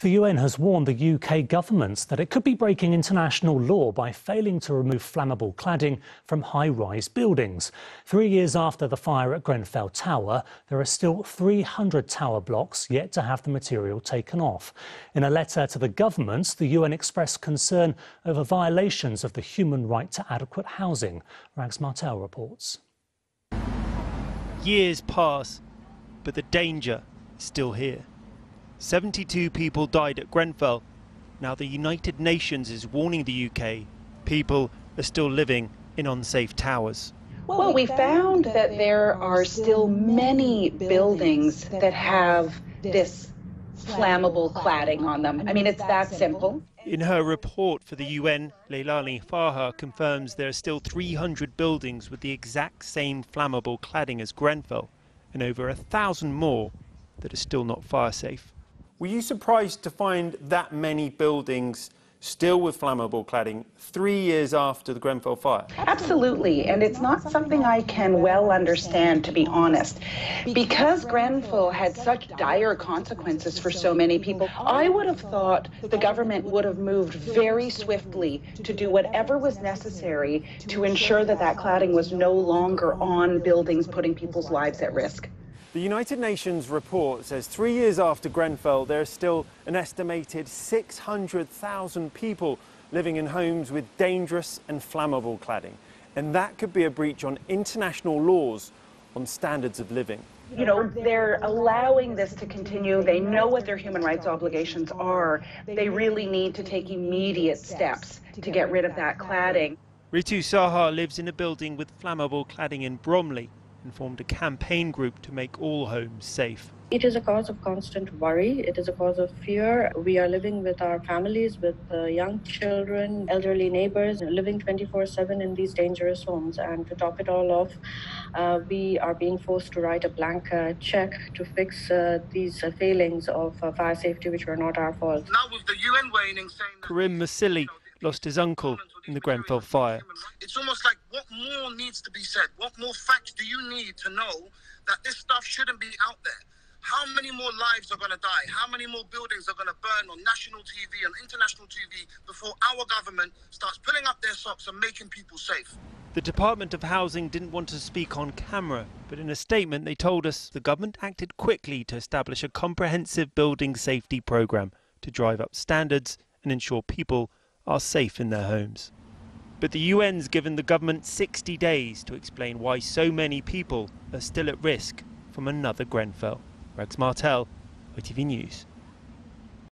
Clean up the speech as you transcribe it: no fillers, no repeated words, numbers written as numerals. The UN has warned the UK government that it could be breaking international law by failing to remove flammable cladding from high-rise buildings. 3 years after the fire at Grenfell Tower, there are still 300 tower blocks yet to have the material taken off. In a letter to the government, the UN expressed concern over violations of the human right to adequate housing. Rags Martell reports. Years pass, but the danger is still here. 72 people died at Grenfell. Now the United Nations is warning the UK people are still living in unsafe towers. Well, we found that there are still many buildings that have this flammable cladding on them. I mean, it's that simple. In her report for the UN, Leilani Farha confirms there are still 300 buildings with the exact same flammable cladding as Grenfell, and over 1,000 more that are still not fire safe. Were you surprised to find that many buildings still with flammable cladding 3 years after the Grenfell fire? Absolutely, and it's not something I can well understand, to be honest. Because Grenfell had such dire consequences for so many people, I would have thought the government would have moved very swiftly to do whatever was necessary to ensure that that cladding was no longer on buildings putting people's lives at risk. The United Nations report says 3 years after Grenfell, there are still an estimated 600,000 people living in homes with dangerous and flammable cladding. And that could be a breach on international laws on standards of living. You know, they're allowing this to continue. They know what their human rights obligations are. They really need to take immediate steps to get rid of that cladding. Ritu Saha lives in a building with flammable cladding in Bromley and formed a campaign group to make all homes safe. It is a cause of constant worry. It is a cause of fear. We are living with our families, with young children, elderly neighbors, living 24/7 in these dangerous homes. And to top it all off, we are being forced to write a blank check to fix these failings of fire safety, which were not our fault. Now with the UN warning saying that Karim Masili lost his uncle in the Grenfell fire. It's almost like, what more needs to be said? What more facts do you need to know that this stuff shouldn't be out there? How many more lives are going to die? How many more buildings are going to burn on national TV and international TV before our government starts pulling up their socks and making people safe? The Department of Housing didn't want to speak on camera, but in a statement they told us the government acted quickly to establish a comprehensive building safety program to drive up standards and ensure people are safe in their homes. But the UN's given the government 60 days to explain why so many people are still at risk from another Grenfell. Rex Martell, ITV News.